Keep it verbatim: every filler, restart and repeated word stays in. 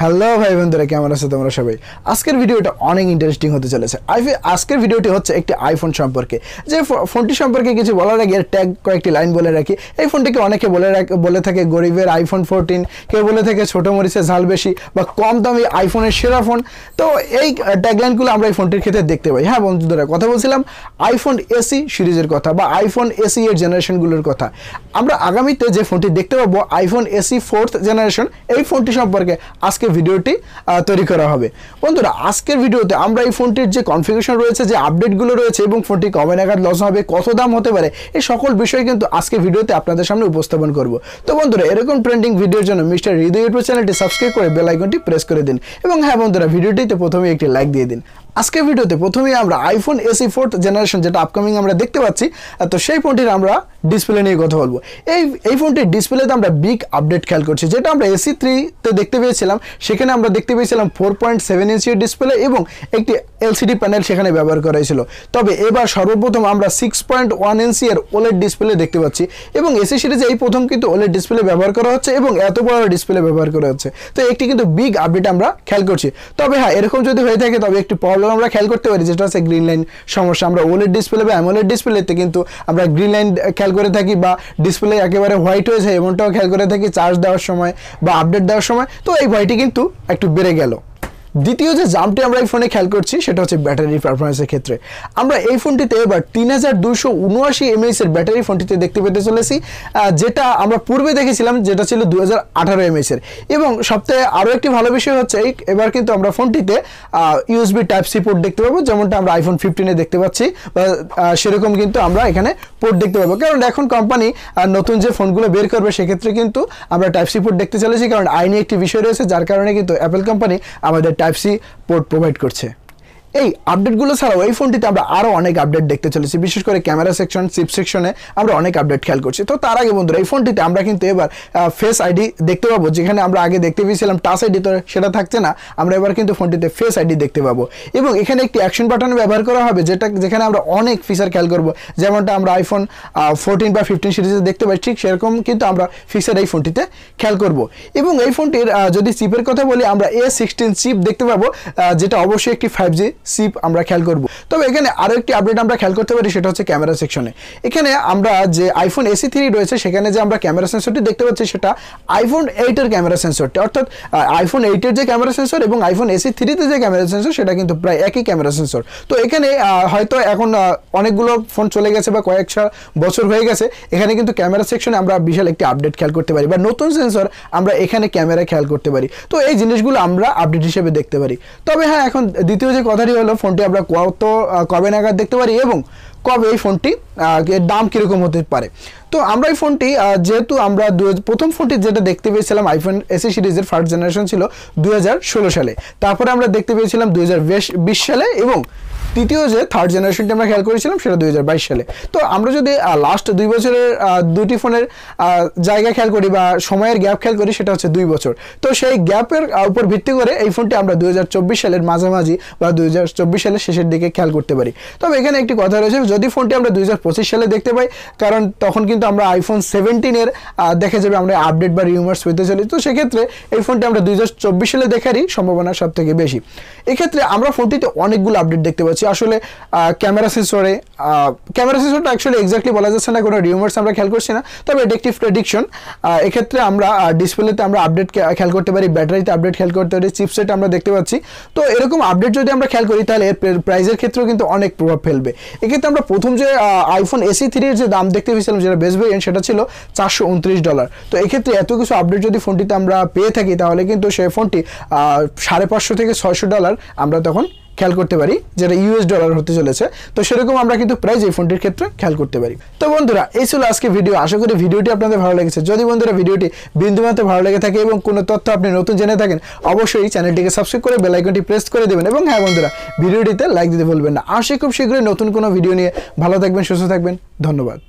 Hello ভাই বন্ধুরা, কেমন আছো তোমরা সবাই? আজকের ভিডিওটা অনেক ইন্টারেস্টিং হতে চলেছে। আজকের ভিডিওটি হচ্ছে একটি আইফোন সম্পর্কে। যে ফোনটি সম্পর্কে কিছু বলার আগে ট্যাগ কয়েকটি লাইন বলে রাখি। এই ফোনটিকে অনেকে বলে বলে থাকে গরিবের আইফোন ফোরটিন, কেউ বলে থাকে ছোটো মরিচের ঝাল বেশি বা কম দামি আইফোনের সেরা ফোন। তো এই ট্যাগলাইনগুলো আমরা এই ফোনটির ক্ষেত্রে দেখতে পাই। হ্যাঁ বন্ধুরা, কথা বলছিলাম আইফোন এসি সিরিজের কথা বা আইফোন এসি এর জেনারেশনগুলোর কথা। আমরা আগামীতে যে ফোনটি দেখতে পাবো আইফোন এসি ফোর্থ জেনারেশন, এই ফোনটি সম্পর্কে আজকে ভিডিওটি তৈরি করা হবে। বন্ধুরা, আজকের ভিডিওতে আমরা এই ফোনটির যে কনফিগারেশন রয়েছে, যে আপডেটগুলো রয়েছে এবং ফোনটি কবে নাগাদ লঞ্চ হবে, কত দাম হতে পারে, এই সকল বিষয় কিন্তু আজকে ভিডিওতে আপনাদের সামনে উপস্থাপন করব। তো বন্ধুরা, এরকম ট্রেন্ডিং ভিডিওর জন্য মিস্টার হৃদয় ইউটিউব চ্যানেলটি সাবস্ক্রাইব করে বেল আইকনটি প্রেস করে দিন। এবং হ্যাঁ বন্ধুরা, ভিডিওটিতে প্রথমে একটি লাইক দিয়ে দিন। আজকের ভিডিওতে প্রথমেই আমরা আইফোন এসি ফোর্থ জেনারেশন যেটা আপকামিং আমরা দেখতে পাচ্ছি, তো সেই ফোনটির আমরা ডিসপ্লে নিয়ে কথা বলবো। এই এই ফোনটির ডিসপ্লেতে আমরা বিগ আপডেট খেয়াল করছি, যেটা আমরা এসি থ্রিতে দেখতে পেয়েছিলাম। সেখানে আমরা দেখতে পেয়েছিলাম ফোর পয়েন্ট সেভেন ইঞ্চির ডিসপ্লে এবং একটি এলসিডি প্যানেল সেখানে ব্যবহার করা হয়েছিল। তবে এবার সর্বপ্রথম আমরা সিক্স পয়েন্ট ওয়ান ইঞ্চি এর ওলেড ডিসপ্লে দেখতে পাচ্ছি এবং এসি সিরিজে এই প্রথম কিন্তু ওলেড ডিসপ্লে ব্যবহার করা হচ্ছে এবং এত বড় ডিসপ্লে ব্যবহার করা হচ্ছে। তো একটি কিন্তু বিগ আপডেট আমরা খেয়াল করছি। তবে হ্যাঁ, এরকম যদি হয়ে থাকে তবে একটি প্রবলেম আমরা খেয়াল করতে পারি, যেটা হচ্ছে গ্রিন লাইন সমস্যা। আমরা ওলেড ডিসপ্লে বা অ্যামোলেড ডিসপ্লেতে কিন্তু আমরা গ্রিন লাইন খেয়াল করে থাকি বা ডিসপ্লে একেবারে হোয়াইট হয়ে যায় এমনটাও খেয়াল করে থাকি চার্জ দেওয়ার সময় বা আপডেট দেওয়ার সময়। তো এই হোয়াইটই কিন্তু একটু বেড়ে গেল। দ্বিতীয় যে জাম্পটি আমরা এই ফোনে খেয়াল করছি সেটা হচ্ছে ব্যাটারি পারফরমেন্সের ক্ষেত্রে। আমরা এই ফোনটিতে এবার তিন হাজার দুশো উনআশি এমএএইচ এর ব্যাটারি ফোনটিতে দেখতে পেতে চলেছি, যেটা আমরা পূর্বে দেখেছিলাম যেটা ছিল দু হাজার আঠারো এমএএইচ এর। এবং সবথেকে আরও একটি ভালো বিষয় হচ্ছে এই এবার কিন্তু আমরা ফোনটিতে ইউএসবি টাইপ সি পোর্ট দেখতে পাবো, যেমনটা আমরা আইফোন ফিফটিনে দেখতে পাচ্ছি বা সেরকম কিন্তু আমরা এখানে পোর্ট দেখতে পাবো। কারণ এখন কোম্পানি নতুন যে ফোনগুলো বের করবে সেক্ষেত্রে কিন্তু আমরা টাইপ সি পোর্ট দেখতে চলেছি, কারণ আইনি একটি বিষয় রয়েছে যার কারণে কিন্তু অ্যাপেল কোম্পানি আমাদের টাইপ সি পোর্ট প্রোভাইড করছে। এই আপডেটগুলো ছাড়াও এই ফোনটিতে আমরা আরও অনেক আপডেট দেখতে চলেছি, বিশেষ করে ক্যামেরা সেকশন, চিপ সেকশনে আমরা অনেক আপডেট খেয়াল করছি। তো তার আগে বন্ধুরা, এই ফোনটিতে আমরা কিন্তু এবার ফেস আইডি দেখতে পাবো, যেখানে আমরা আগে দেখতে পেয়েছিলাম টাচ আইডি, তো সেটা থাকছে না। আমরা এবার কিন্তু ফোনটিতে ফেস আইডি দেখতে পাবো এবং এখানে একটি অ্যাকশন বাটন ব্যবহার করা হবে, যেটা যেখানে আমরা অনেক ফিচার খেয়াল করবো, যেমনটা আমরা আইফোন ফোরটিন বা ফিফটিন সিরিজে দেখতে পাই। ঠিক সেরকম কিন্তু আমরা ফিচার এই ফোনটিতে খেয়াল করবো। এবং এই ফোনটির যদি চিপের কথা বলি, আমরা এ সিক্সটিন চিপ দেখতে পাবো, যেটা অবশ্যই একটি ফাইভ জি সিপ আমরা খেয়াল করব। তবে এখানে আরও একটি আপডেট আমরা খেয়াল করতে পারি, সেটা হচ্ছে ক্যামেরা সেকশনে। এখানে আমরা যে আইফোন এসি থ্রি রয়েছে সেখানে যে আমরা ক্যামেরা সেন্সরটি দেখতে পাচ্ছি সেটা আইফোন এইটের ক্যামেরা সেন্সরটি, অর্থাৎ আইফোন এইটের যে ক্যামেরা সেন্সর এবং আইফোন এসি থ্রিতে যে ক্যামেরা সেন্সর সেটা কিন্তু প্রায় একই ক্যামেরা সেন্সর। তো এখানে হয়তো এখন অনেকগুলো ফোন চলে গেছে বা কয়েকশো বছর হয়ে গেছে, এখানে কিন্তু ক্যামেরা সেকশনে আমরা বিশাল একটি আপডেট খেয়াল করতে পারি বা নতুন সেন্সর আমরা এখানে ক্যামেরা খেয়াল করতে পারি। তো এই জিনিসগুলো আমরা আপডেট হিসেবে দেখতে পারি। তবে হ্যাঁ, এখন দ্বিতীয় যে কথাটি হলো ফোনটি আমরা কত কবে নাগাদ দেখতে পারি এবং কবে এই ফোনটি এর দাম কীরকম হতে পারে। তো আমরা এই ফোনটি যেহেতু আমরা প্রথম ফোনটি যেটা দেখতে পেয়েছিলাম আইফোন এসি সিরিজের ফার্স্ট জেনারেশন ছিল দু হাজার ষোলো সালে, তারপরে আমরা দেখতে পেয়েছিলাম দু হাজার বিশ সালে এবং তৃতীয় যে থার্ড জেনারেশনটি আমরা খেয়াল করেছিলাম সেটা দুই হাজার বাইশ সালে। তো আমরা যদি লাস্ট দুই বছরের দুটি ফোনের জায়গা খেয়াল করি বা সময়ের গ্যাপ খেয়াল করি সেটা হচ্ছে দুই বছর। তো সেই গ্যাপের উপর ভিত্তি করে এই ফোনটি আমরা দুই হাজার চব্বিশ সালের মাঝামাঝি বা দুই হাজার চব্বিশ সালের শেষের দিকে খেয়াল করতে পারি। তবে এখানে একটি কথা রয়েছে, যদি ফোনটি আমরা দুই হাজার পঁচিশ সালে দেখতে পাই, কারণ তখন কিন্তু আমরা আইফোন সেভেন্টিনের দেখা যাবে আমরা আপডেট বা রিউমার্স পেতে চলি। তো সেক্ষেত্রে এই ফোনটি আমরা দুই হাজার চব্বিশ সালে দেখারই সম্ভাবনা সব থেকে বেশি। এক্ষেত্রে আমরা ফোনটিতে অনেকগুলো আপডেট দেখতে পাচ্ছি। আসলে ক্যামেরা সেন্সরে ক্যামেরা সেন্সরটা অ্যাকচুয়ালি এক্স্যাক্টলি বলা যাচ্ছে না, কোনো রিউমার্স আমরা খেয়াল করছি না, তবে এটা একটি প্রেডিকশন। এক্ষেত্রে আমরা ডিসপ্লেতে আমরা আপডেট খেয়াল করতে পারি, ব্যাটারিতে আপডেট খেয়াল করতে পারি, চিপসেট আমরা দেখতে পাচ্ছি। তো এরকম আপডেট যদি আমরা খেয়াল করি তাহলে এর প্রাইসের ক্ষেত্রেও কিন্তু অনেক প্রভাব ফেলবে। এক্ষেত্রে আমরা প্রথম যে আইফোন এসি থ্রির যে দাম দেখতে পেয়েছিলাম যেটা বেস্ট ভেরিয়েন্ট সেটা ছিল চারশো উনত্রিশ ডলার। তো এক্ষেত্রে এত কিছু আপডেট যদি ফোনটিতে আমরা পেয়ে থাকি তাহলে কিন্তু সেই ফোনটি সাড়ে পাঁচশো থেকে ছয়শো ডলার আমরা তখন খেয়াল করতে পারি, যেটা ইউএস ডলার হতে চলেছে। তো সেরকম আমরা কিন্তু প্রাইস এই ফোনটির ক্ষেত্রে খেয়াল করতে পারি। তো বন্ধুরা, এই ছিল আজকে ভিডিও। আশা করি ভিডিওটি আপনাদের ভালো লেগেছে। যদি বন্ধুরা ভিডিওটি বিন্দুমাত্র ভালো লেগে থাকে এবং কোনো তথ্য আপনি নতুন জেনে থাকেন অবশ্যই চ্যানেলটিকে সাবস্ক্রাইব করে বেল আইকনটি প্রেস করে দেবেন। এবং হ্যাঁ বন্ধুরা, ভিডিওটিতে লাইক দিতে ভুলবেন না। আসে খুব শীঘ্রই নতুন কোনো ভিডিও নিয়ে। ভালো থাকবেন, সুস্থ থাকবেন, ধন্যবাদ।